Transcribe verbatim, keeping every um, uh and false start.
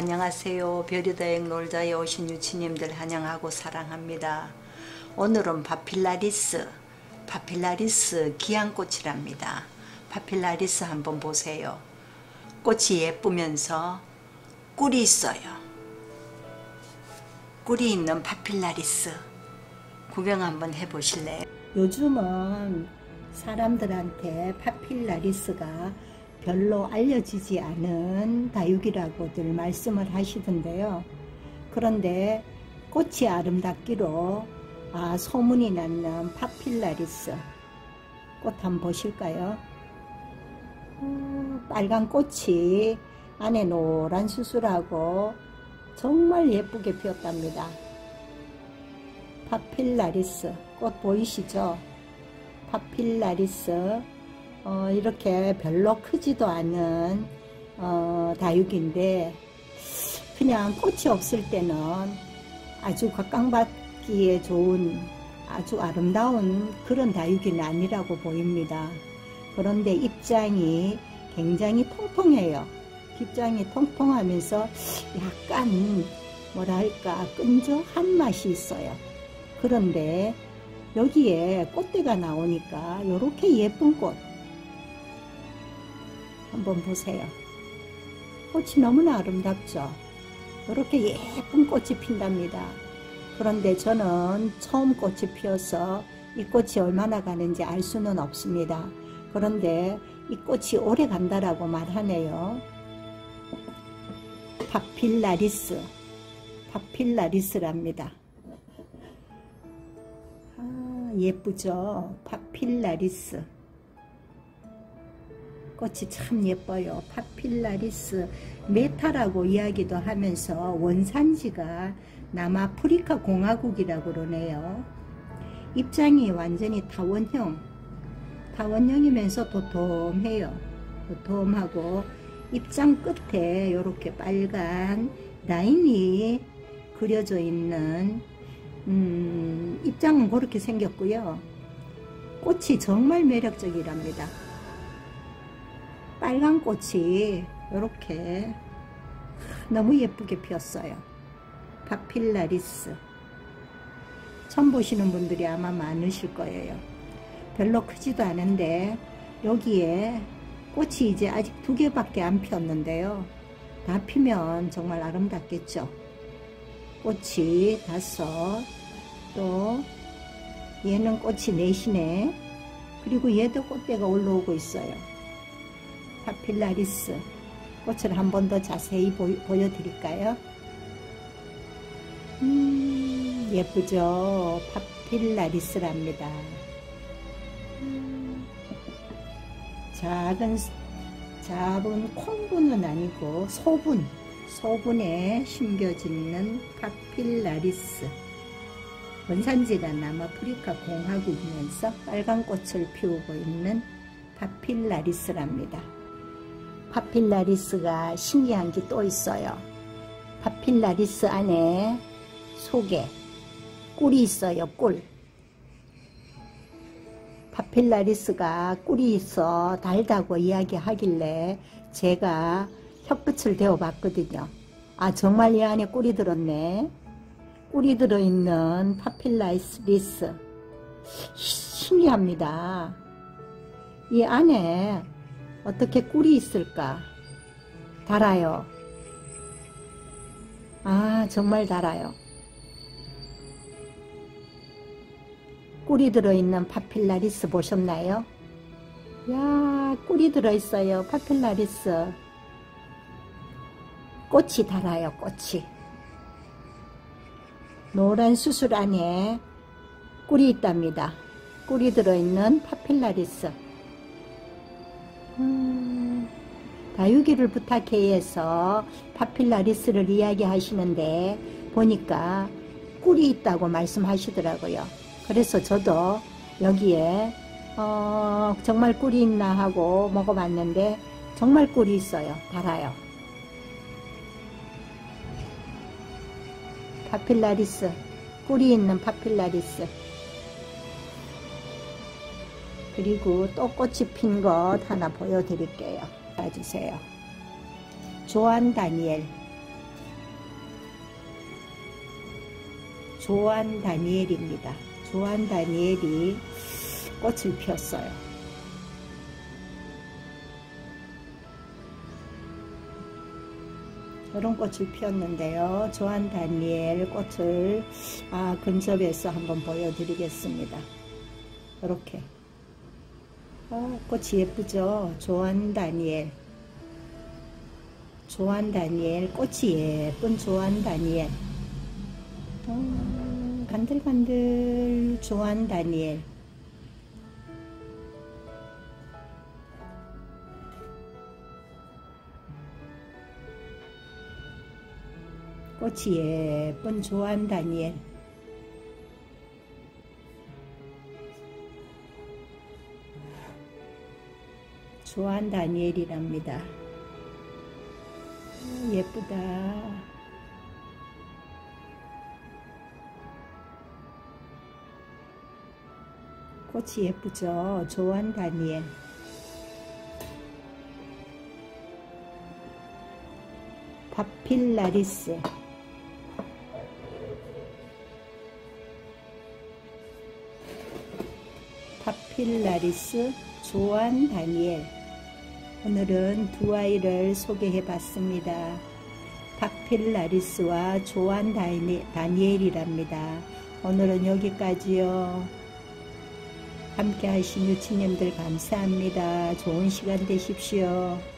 안녕하세요. 별이다행 놀자에 오신 유치님들 환영하고 사랑합니다. 오늘은 파필라리스, 파필라리스 기양꽃이랍니다. 파필라리스 한번 보세요. 꽃이 예쁘면서 꿀이 있어요. 꿀이 있는 파필라리스 구경 한번 해보실래요? 요즘은 사람들한테 파필라리스가 별로 알려지지 않은 다육이라고들 말씀을 하시던데요. 그런데 꽃이 아름답기로 아, 소문이 났는 파필라리스 꽃 한번 보실까요? 음, 빨간 꽃이 안에 노란 수술하고 정말 예쁘게 피었답니다. 파필라리스 꽃 보이시죠? 파필라리스 어, 이렇게 별로 크지도 않은 어, 다육인데 그냥 꽃이 없을 때는 아주 각광받기에 좋은 아주 아름다운 그런 다육이는 아니라고 보입니다. 그런데 잎장이 굉장히 통통해요. 잎장이 통통하면서 약간 뭐랄까 끈적한 맛이 있어요. 그런데 여기에 꽃대가 나오니까 이렇게 예쁜 꽃 한번 보세요. 꽃이 너무나 아름답죠. 이렇게 예쁜 꽃이 핀답니다. 그런데 저는 처음 꽃이 피어서 이 꽃이 얼마나 가는지 알 수는 없습니다. 그런데 이 꽃이 오래 간다라고 말하네요. 파필라리스, 파필라리스랍니다. 아, 예쁘죠? 파필라리스 꽃이 참 예뻐요. 파필라리스 메타라고 이야기도 하면서 원산지가 남아프리카 공화국이라고 그러네요. 잎장이 완전히 타원형, 타원형이면서 도톰해요. 도톰하고 잎장 끝에 이렇게 빨간 라인이 그려져 있는 음, 잎장은 그렇게 생겼고요. 꽃이 정말 매력적이랍니다. 빨간 꽃이 이렇게 너무 예쁘게 피었어요. 파필라리스 처음 보시는 분들이 아마 많으실 거예요. 별로 크지도 않은데 여기에 꽃이 이제 아직 두 개밖에 안 피었는데요. 다 피면 정말 아름답겠죠. 꽃이 다섯, 또 얘는 꽃이 넷이네. 그리고 얘도 꽃대가 올라오고 있어요. 파필라리스 꽃을 한 번 더 자세히 보이, 보여드릴까요? 음, 예쁘죠? 파필라리스랍니다. 음, 작은 작은 콩분은 아니고 소분, 소분에 심겨지는 파필라리스. 원산지가 남아프리카 공화국이면서 빨간 꽃을 피우고 있는 파필라리스랍니다. 파필라리스가 신기한 게 또 있어요. 파필라리스 안에 속에 꿀이 있어요. 꿀. 파필라리스가 꿀이 있어 달다고 이야기하길래 제가 혓끝을 대어봤거든요. 아, 정말 이 안에 꿀이 들었네. 꿀이 들어있는 파필라리스 신기합니다. 이 안에 어떻게 꿀이 있을까? 달아요. 아, 정말 달아요. 꿀이 들어있는 파필라리스 보셨나요? 이야, 꿀이 들어있어요. 파필라리스 꽃이 달아요. 꽃이 노란 수술 안에 꿀이 있답니다. 꿀이 들어있는 파필라리스. 음, 다육이를 부탁해서 파필라리스를 이야기하시는데 보니까 꿀이 있다고 말씀하시더라고요. 그래서 저도 여기에 어, 정말 꿀이 있나 하고 먹어봤는데 정말 꿀이 있어요. 달아요. 파필라리스, 꿀이 있는 파필라리스. 그리고 또 꽃이 핀 것 하나 보여드릴게요. 봐주세요. 조안다니엘, 조안다니엘입니다. 조안다니엘이 꽃을 피웠어요. 이런 꽃을 피웠는데요. 조안다니엘 꽃을 아, 근접해서 한번 보여드리겠습니다. 이렇게 아, 꽃이 예쁘죠? 조안다니엘, 조안다니엘 꽃이 예쁜 조안다니엘, 아, 간들간들 조안다니엘. 꽃이 예쁜 조안다니엘. 조안다니엘이랍니다. 예쁘다. 꽃이 예쁘죠? 조안다니엘. 파필라리스. 파필라리스, 조안다니엘. 오늘은 두 아이를 소개해 봤습니다. 파필라리스와 조안다니엘이랍니다. 오늘은 여기까지요. 함께 하신 유치님들 감사합니다. 좋은 시간 되십시오.